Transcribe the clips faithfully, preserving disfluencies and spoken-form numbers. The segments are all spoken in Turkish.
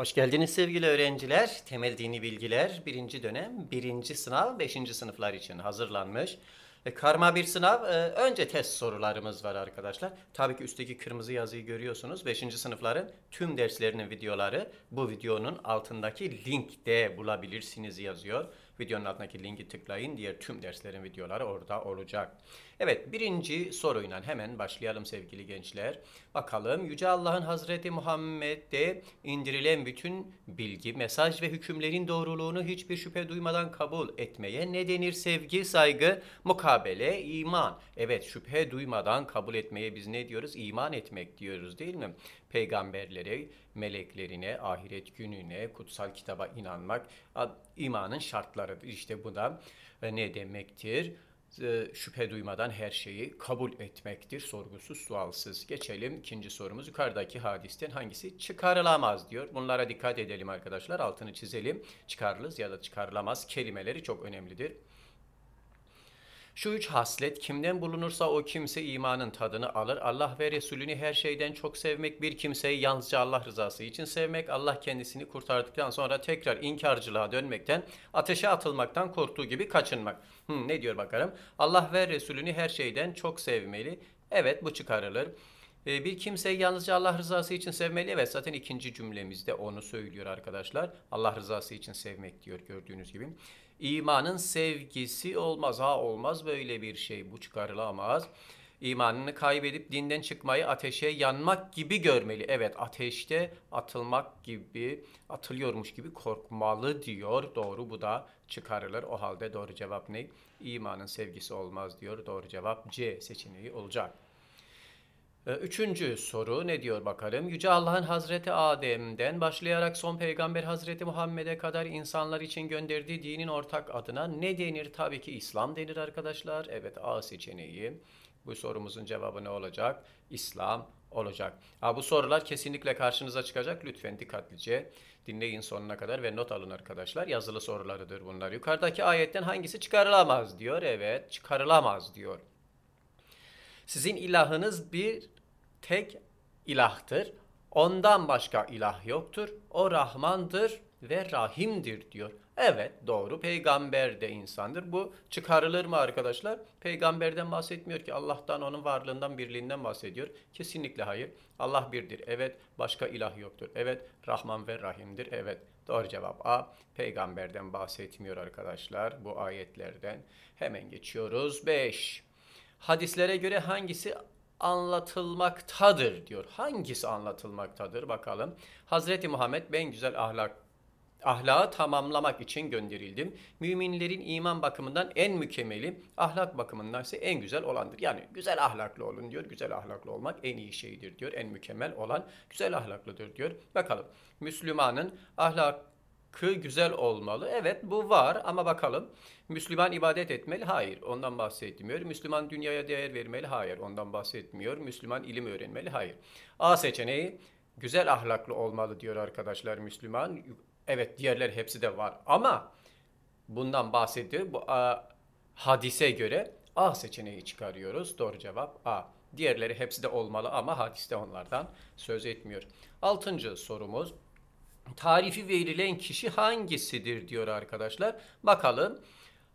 Hoş geldiniz sevgili öğrenciler. Temel Dini Bilgiler birinci dönem birinci sınav beşinci sınıflar için hazırlanmış. E, karma bir sınav. E, önce test sorularımız var arkadaşlar. Tabii ki üstteki kırmızı yazıyı görüyorsunuz. beşinci sınıfların tüm derslerinin videoları bu videonun altındaki linkte bulabilirsiniz yazıyor. Videonun altındaki linki tıklayın. Diğer tüm derslerin videoları orada olacak. Evet, birinci soruyla hemen başlayalım sevgili gençler. Bakalım, Yüce Allah'ın Hazreti Muhammed'e indirilen bütün bilgi, mesaj ve hükümlerin doğruluğunu hiçbir şüphe duymadan kabul etmeye ne denir? Sevgi, saygı, mukabele, iman. Evet, şüphe duymadan kabul etmeye biz ne diyoruz? İman etmek diyoruz değil mi? Peygamberlere, meleklerine, ahiret gününe, kutsal kitaba inanmak imanın şartları. İşte bu da ne demektir? Şüphe duymadan her şeyi kabul etmektir. Sorgusuz, sualsız. Geçelim ikinci sorumuz. Yukarıdaki hadisten hangisi çıkarılamaz diyor. Bunlara dikkat edelim arkadaşlar. Altını çizelim. Çıkarılır ya da çıkarılamaz kelimeleri çok önemlidir. Şu üç haslet kimden bulunursa o kimse imanın tadını alır. Allah ve Resulünü her şeyden çok sevmek, bir kimseyi yalnızca Allah rızası için sevmek, Allah kendisini kurtardıktan sonra tekrar inkarcılığa dönmekten, ateşe atılmaktan korktuğu gibi kaçınmak. Hmm, ne diyor bakalım? Allah ve Resulünü her şeyden çok sevmeli. Evet, bu çıkarılır. Bir kimseyi yalnızca Allah rızası için sevmeli. Evet, zaten ikinci cümlemizde onu söylüyor arkadaşlar. Allah rızası için sevmek diyor gördüğünüz gibi. İmanın sevgisi olmaz. Ha olmaz böyle bir şey. Bu çıkarılamaz. İmanını kaybedip dinden çıkmayı ateşe yanmak gibi görmeli. Evet, ateşte atılmak gibi, atılıyormuş gibi korkmalı diyor. Doğru, bu da çıkarılır. O halde doğru cevap ne? İmanın sevgisi olmaz diyor. Doğru cevap C seçeneği olacak. Üçüncü soru ne diyor bakalım? Yüce Allah'ın Hazreti Adem'den başlayarak son peygamber Hazreti Muhammed'e kadar insanlar için gönderdiği dinin ortak adına ne denir? Tabii ki İslam denir arkadaşlar. Evet, A seçeneği. Bu sorumuzun cevabı ne olacak? İslam olacak. Ha, bu sorular kesinlikle karşınıza çıkacak. Lütfen dikkatlice dinleyin sonuna kadar ve not alın arkadaşlar. Yazılı sorularıdır bunlar. Yukarıdaki ayetten hangisi çıkarılamaz diyor? Evet, çıkarılamaz diyor. Sizin ilahınız bir tek ilahtır. Ondan başka ilah yoktur. O Rahmandır ve Rahim'dir diyor. Evet, doğru. Peygamber de insandır. Bu çıkarılır mı arkadaşlar? Peygamberden bahsetmiyor ki. Allah'tan, onun varlığından, birliğinden bahsediyor. Kesinlikle hayır. Allah birdir. Evet. Başka ilah yoktur. Evet. Rahman ve Rahim'dir. Evet. Doğru cevap A. Peygamberden bahsetmiyor arkadaşlar bu ayetlerden. Hemen geçiyoruz. beş. Hadislere göre hangisi anlatılmaktadır diyor. Hangisi anlatılmaktadır bakalım. Hazreti Muhammed, ben güzel ahlak, ahlakı tamamlamak için gönderildim. Müminlerin iman bakımından en mükemmeli, ahlak bakımından ise en güzel olandır. Yani güzel ahlaklı olun diyor. Güzel ahlaklı olmak en iyi şeydir diyor. En mükemmel olan güzel ahlaklıdır diyor. Bakalım, Müslümanın ahlak Kı güzel olmalı. Evet, bu var ama bakalım. Müslüman ibadet etmeli. Hayır. Ondan bahsetmiyor. Müslüman dünyaya değer vermeli. Hayır. Ondan bahsetmiyor. Müslüman ilim öğrenmeli. Hayır. A seçeneği güzel ahlaklı olmalı diyor arkadaşlar Müslüman. Evet, diğerler hepsi de var ama bundan bahsediyor. Bu a, hadise göre A seçeneği çıkarıyoruz. Doğru cevap A. Diğerleri hepsi de olmalı ama hadiste onlardan söz etmiyor. Altıncı sorumuz. Tarifi verilen kişi hangisidir diyor arkadaşlar. Bakalım,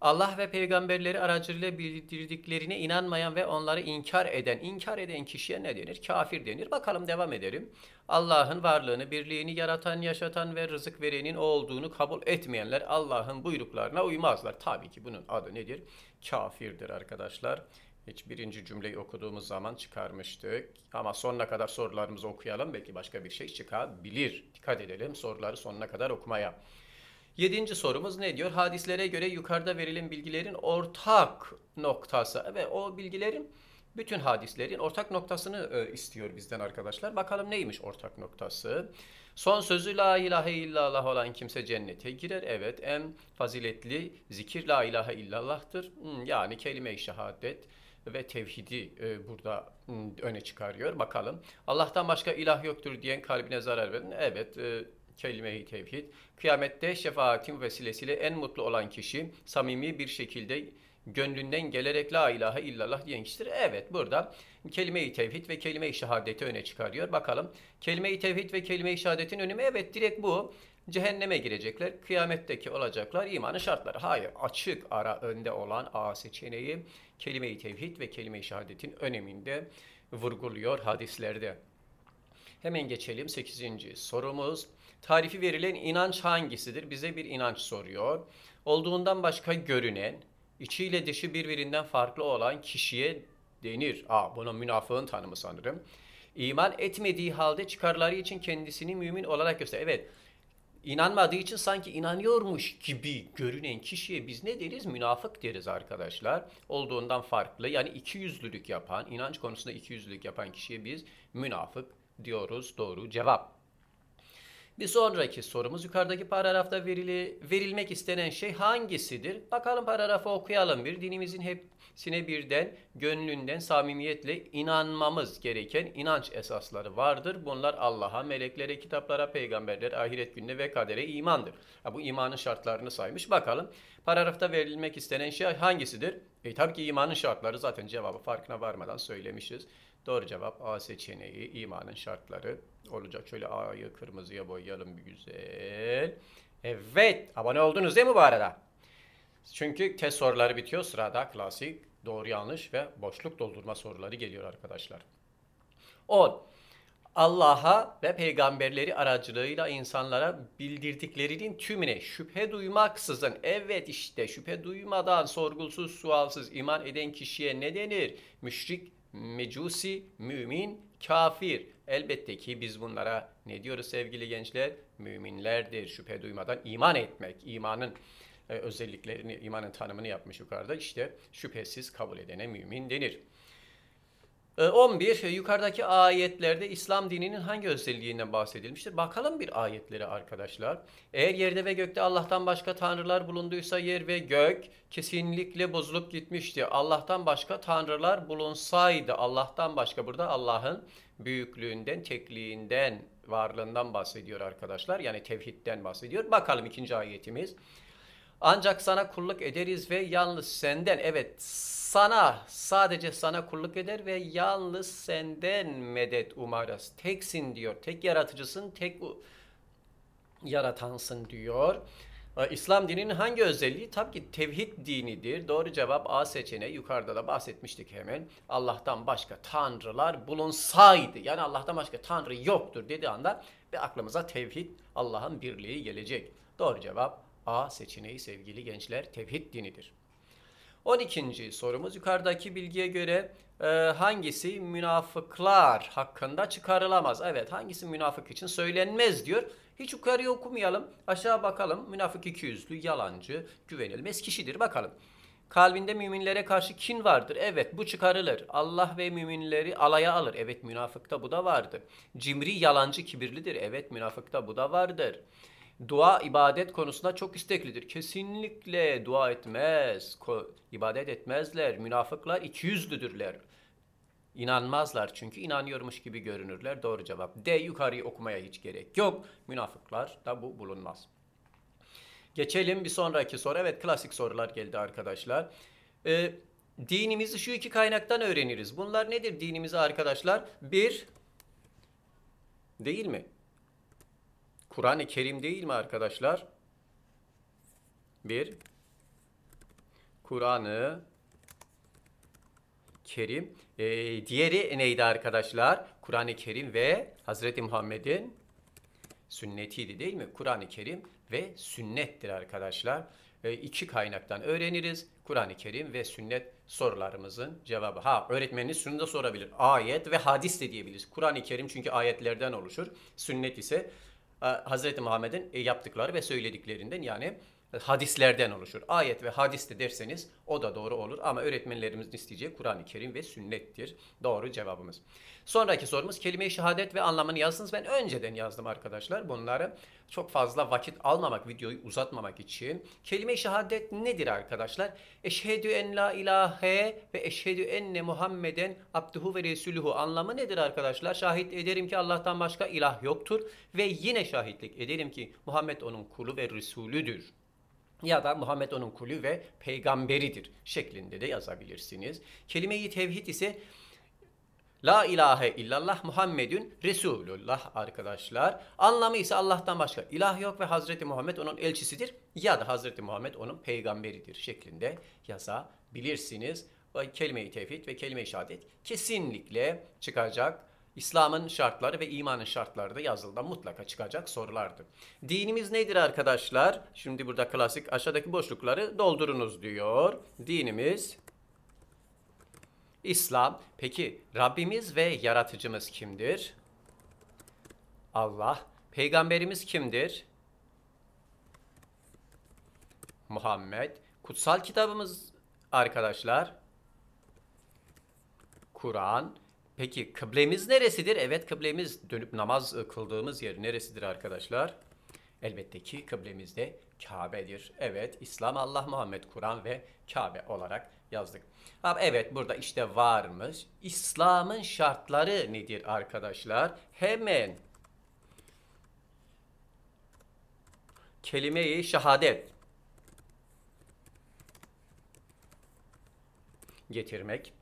Allah ve peygamberleri aracılığıyla bildirdiklerine inanmayan ve onları inkar eden. İnkar eden kişiye ne denir? Kafir denir. Bakalım, devam edelim. Allah'ın varlığını, birliğini yaratan, yaşatan ve rızık verenin o olduğunu kabul etmeyenler Allah'ın buyruklarına uymazlar. Tabii ki bunun adı nedir? Kafirdir arkadaşlar. Hiç birinci cümleyi okuduğumuz zaman çıkarmıştık. Ama sonuna kadar sorularımızı okuyalım. Belki başka bir şey çıkabilir. Dikkat edelim soruları sonuna kadar okumaya. Yedinci sorumuz ne diyor? Hadislere göre yukarıda verilen bilgilerin ortak noktası. Ve o bilgilerin, bütün hadislerin ortak noktasını istiyor bizden arkadaşlar. Bakalım neymiş ortak noktası? Son sözü la ilahe illallah olan kimse cennete girer. Evet, en faziletli zikir la ilahe illallah'tır. Yani kelime-i şehadet ve tevhidi burada öne çıkarıyor. Bakalım, Allah'tan başka ilah yoktur diyen kalbine zarar verin. Evet, kelime-i tevhid. Kıyamette şefaatin vesilesiyle en mutlu olan kişi samimi bir şekilde gönlünden gelerek la ilahe illallah diyen kişidir. Evet, burada kelime-i tevhid ve kelime-i şehadeti öne çıkarıyor. Bakalım kelime-i tevhid ve kelime-i şehadetin önemi, evet direkt bu. Cehenneme girecekler, kıyametteki olacaklar, imanın şartları. Hayır, açık ara önde olan A seçeneği kelime-i tevhid ve kelime-i şehadetin öneminde vurguluyor hadislerde. Hemen geçelim sekizinci sorumuz. Tarifi verilen inanç hangisidir? Bize bir inanç soruyor. Olduğundan başka görünen, içiyle dışı birbirinden farklı olan kişiye denir. Aa, bunu münafığın tanımı sanırım. İman etmediği halde çıkarları için kendisini mümin olarak gösterir. Evet, inanmadığı için sanki inanıyormuş gibi görünen kişiye biz ne deriz? Münafık deriz arkadaşlar. Olduğundan farklı, yani ikiyüzlülük yapan, inanç konusunda ikiyüzlülük yapan kişiye biz münafık diyoruz. Doğru cevap. Bir sonraki sorumuz, yukarıdaki paragrafta verili, verilmek istenen şey hangisidir? Bakalım, paragrafı okuyalım bir. Dinimizin hepsine birden, gönlünden, samimiyetle inanmamız gereken inanç esasları vardır. Bunlar Allah'a, meleklere, kitaplara, peygamberlere, ahiret gününe ve kadere imandır. Ha, bu imanın şartlarını saymış. Bakalım paragrafta verilmek istenen şey hangisidir? E tabii ki imanın şartları, zaten cevabı farkına varmadan söylemişiz. Doğru cevap A seçeneği, imanın şartları olacak. Şöyle A'yı kırmızıya boyayalım bir güzel. Evet, abone oldunuz değil mi bu arada? Çünkü test soruları bitiyor. Sırada klasik doğru yanlış ve boşluk doldurma soruları geliyor arkadaşlar. on. Allah'a ve peygamberleri aracılığıyla insanlara bildirdiklerinin tümüne şüphe duymaksızın, evet işte şüphe duymadan sorgusuz sualsız iman eden kişiye ne denir? Müşrik, mecusi, mümin, kafir. Elbette ki biz bunlara ne diyoruz sevgili gençler? Müminlerdir. Şüphe duymadan iman etmek. İmanın e, özelliklerini, imanın tanımını yapmış yukarıda. İşte şüphesiz kabul edene mümin denir. E, on bir. Yukarıdaki ayetlerde İslam dininin hangi özelliğinden bahsedilmiştir? Bakalım bir ayetlere arkadaşlar. Eğer yerde ve gökte Allah'tan başka tanrılar bulunduysa yer ve gök kesinlikle bozulup gitmişti. Allah'tan başka tanrılar bulunsaydı, Allah'tan başka burada Allah'ın büyüklüğünden, tekliğinden, varlığından bahsediyor arkadaşlar. Yani tevhidden bahsediyor. Bakalım ikinci ayetimiz. Ancak sana kulluk ederiz ve yalnız senden, evet sana, sadece sana kulluk eder ve yalnız senden medet umarız. Teksin diyor, tek yaratıcısın, tek yaratansın diyor. İslam dininin hangi özelliği? Tabii ki tevhid dinidir. Doğru cevap A seçeneği. Yukarıda da bahsetmiştik hemen. Allah'tan başka tanrılar bulunsaydı, yani Allah'tan başka tanrı yoktur dediği anda ve aklımıza tevhid, Allah'ın birliği gelecek. Doğru cevap A seçeneği sevgili gençler, tevhid dinidir. on ikinci sorumuz, yukarıdaki bilgiye göre e, hangisi münafıklar hakkında çıkarılamaz? Evet, hangisi münafık için söylenmez diyor. Hiç yukarıya okumayalım, aşağı bakalım. Münafık ikiyüzlü, yalancı, güvenilmez kişidir. Bakalım. Kalbinde müminlere karşı kin vardır. Evet, bu çıkarılır. Allah ve müminleri alaya alır. Evet, münafıkta bu da vardır. Cimri, yalancı, kibirlidir. Evet, münafıkta bu da vardır. Dua, ibadet konusunda çok isteklidir. Kesinlikle dua etmez, ibadet etmezler. Münafıklar ikiyüzlüdürler. İnanmazlar çünkü inanıyormuş gibi görünürler. Doğru cevap D. Yukarıyı okumaya hiç gerek yok. Münafıklar da bu bulunmaz. Geçelim bir sonraki soru. Evet, klasik sorular geldi arkadaşlar. Ee, dinimizi şu iki kaynaktan öğreniriz. Bunlar nedir dinimizi arkadaşlar? Bir, değil mi? Kur'an-ı Kerim değil mi arkadaşlar? Bir, Kur'an-ı Kerim. Ee, diğeri neydi arkadaşlar? Kur'an-ı Kerim ve Hazreti Muhammed'in sünnetiydi değil mi? Kur'an-ı Kerim ve sünnettir arkadaşlar. Ee, iki kaynaktan öğreniriz. Kur'an-ı Kerim ve sünnet sorularımızın cevabı. Ha, öğretmeniniz şunu da sorabilir. Ayet ve hadis de diyebiliriz. Kur'an-ı Kerim çünkü ayetlerden oluşur. Sünnet ise Hazreti Muhammed'in yaptıkları ve söylediklerinden, yani hadislerden oluşur. Ayet ve hadis de derseniz o da doğru olur. Ama öğretmenlerimizin isteyeceği Kur'an-ı Kerim ve sünnettir. Doğru cevabımız. Sonraki sorumuz, kelime-i şehadet ve anlamını yazsınız. Ben önceden yazdım arkadaşlar. Bunları çok fazla vakit almamak, videoyu uzatmamak için. Kelime-i şehadet nedir arkadaşlar? Eşhedü en la ilahe ve eşhedü enne Muhammeden abduhu ve resuluhu. Anlamı nedir arkadaşlar? Şahit ederim ki Allah'tan başka ilah yoktur ve yine şahitlik ederim ki Muhammed onun kulu ve resulüdür. ya da Muhammed onun kulü ve peygamberidir şeklinde de yazabilirsiniz. Kelime-i tevhid ise La ilahe illallah Muhammedün Resulullah arkadaşlar. Anlamı ise Allah'tan başka ilah yok ve Hazreti Muhammed onun elçisidir ya da Hazreti Muhammed onun peygamberidir şeklinde yazabilirsiniz. Kelime-i tevhid ve kelime-i şehadet kesinlikle çıkacak. İslam'ın şartları ve imanın şartları da yazılıda mutlaka çıkacak sorulardır. Dinimiz nedir arkadaşlar? Şimdi burada klasik aşağıdaki boşlukları doldurunuz diyor. Dinimiz İslam. Peki Rabbimiz ve yaratıcımız kimdir? Allah. Peygamberimiz kimdir? Muhammed. Kutsal kitabımız arkadaşlar Kur'an. Peki kıblemiz neresidir? Evet, kıblemiz dönüp namaz kıldığımız yer neresidir arkadaşlar? Elbette ki kıblemiz de Kabe'dir. Evet, İslam, Allah, Muhammed, Kur'an ve Kabe olarak yazdık. Evet, burada işte varmış. İslam'ın şartları nedir arkadaşlar? Hemen kelime-i şehadet getirmek.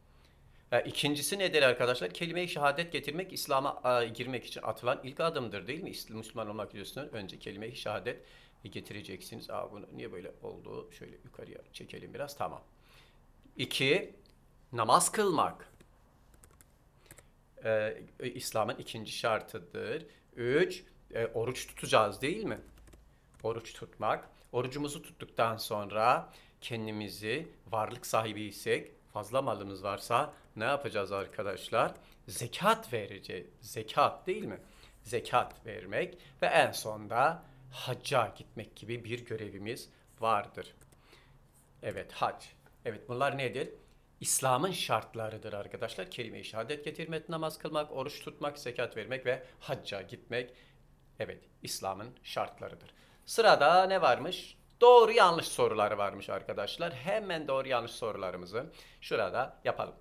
İkincisi nedir arkadaşlar? Kelime-i şehadet getirmek İslam'a girmek için atılan ilk adımdır değil mi? Müslüman olmak istiyorsanız önce kelime-i şehadet getireceksiniz. Aa, bunu niye böyle oldu? Şöyle yukarıya çekelim biraz. Tamam. İki, namaz kılmak. Ee, İslam'ın ikinci şartıdır. Üç, e, oruç tutacağız değil mi? Oruç tutmak. Orucumuzu tuttuktan sonra kendimizi varlık sahibi isek, fazla malımız varsa ne yapacağız arkadaşlar? Zekat vereceğiz. Zekat değil mi? Zekat vermek ve en sonda hacca gitmek gibi bir görevimiz vardır. Evet, hac. Evet, bunlar nedir? İslam'ın şartlarıdır arkadaşlar. Kelime-i şehadet getirmek, namaz kılmak, oruç tutmak, zekat vermek ve hacca gitmek. Evet, İslam'ın şartlarıdır. Sırada ne varmış? Doğru yanlış soruları varmış arkadaşlar. Hemen doğru yanlış sorularımızı şurada yapalım.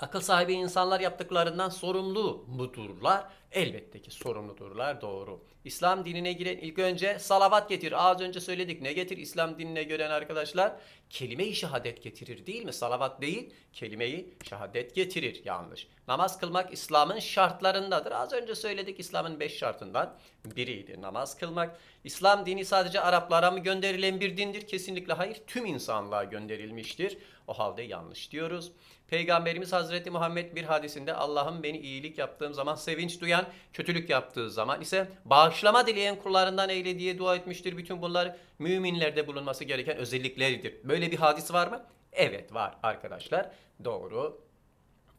Akıl sahibi insanlar yaptıklarından sorumlu mudurlar? Elbette ki sorumludurlar, doğru. İslam dinine giren ilk önce salavat getir. Az önce söyledik, ne getir İslam dinine gören arkadaşlar? Kelime-i şehadet getirir değil mi? Salavat değil, kelime-i şehadet getirir. Yanlış. Namaz kılmak İslam'ın şartlarındadır. Az önce söyledik, İslam'ın beş şartından biriydi namaz kılmak. İslam dini sadece Araplara mı gönderilen bir dindir? Kesinlikle hayır, tüm insanlığa gönderilmiştir. O halde yanlış diyoruz. Peygamberimiz Hazreti Muhammed bir hadisinde Allah'ım beni iyilik yaptığım zaman sevinç duyan, kötülük yaptığı zaman ise bağışlama dileyen kullarından eyle diye dua etmiştir. Bütün bunlar müminlerde bulunması gereken özellikleridir. Böyle bir hadis var mı? Evet var arkadaşlar. Doğru.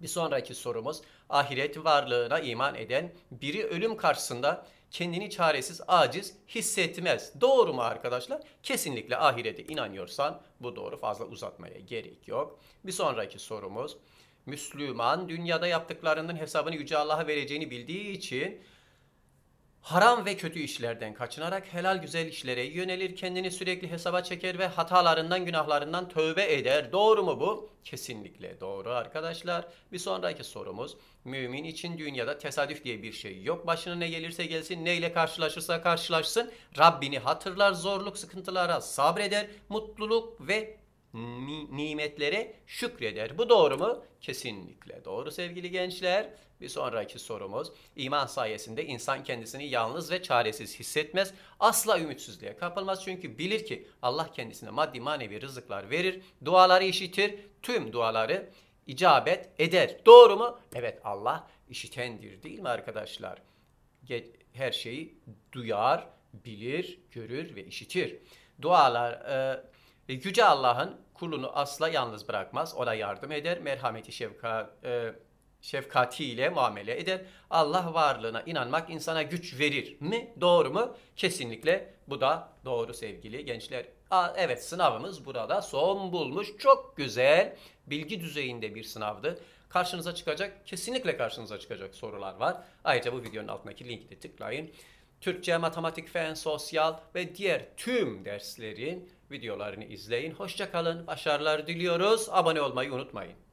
Bir sonraki sorumuz ahiret varlığına iman eden biri ölüm karşısında kendini çaresiz, aciz hissetmez. Doğru mu arkadaşlar? Kesinlikle ahirete inanıyorsan bu doğru. Fazla uzatmaya gerek yok. Bir sonraki sorumuz Müslüman dünyada yaptıklarının hesabını Yüce Allah'a vereceğini bildiği için haram ve kötü işlerden kaçınarak helal güzel işlere yönelir, kendini sürekli hesaba çeker ve hatalarından, günahlarından tövbe eder. Doğru mu bu? Kesinlikle doğru arkadaşlar. Bir sonraki sorumuz, mümin için dünyada tesadüf diye bir şey yok. Başına ne gelirse gelsin, neyle karşılaşırsa karşılaşsın, Rabbini hatırlar, zorluk, sıkıntılara sabreder, mutluluk ve nimetlere şükreder. Bu doğru mu? Kesinlikle doğru sevgili gençler. Bir sonraki sorumuz. İman sayesinde insan kendisini yalnız ve çaresiz hissetmez. Asla ümitsizliğe kapılmaz. Çünkü bilir ki Allah kendisine maddi manevi rızıklar verir. Duaları işitir. Tüm duaları icabet eder. Doğru mu? Evet, Allah işitendir değil mi arkadaşlar? Her şeyi duyar, bilir, görür ve işitir. Dualar... E Yüce Allah'ın kulunu asla yalnız bırakmaz. Ona yardım eder. Merhameti şefka, e, şefkatiyle muamele eder. Allah varlığına inanmak insana güç verir mi? Doğru mu? Kesinlikle bu da doğru sevgili gençler. Aa, evet, sınavımız burada son bulmuş. Çok güzel bilgi düzeyinde bir sınavdı. Karşınıza çıkacak, kesinlikle karşınıza çıkacak sorular var. Ayrıca bu videonun altındaki linki de tıklayın. Türkçe, matematik, fen, sosyal ve diğer tüm derslerin videolarını izleyin. Hoşça kalın. Başarılar diliyoruz. Abone olmayı unutmayın.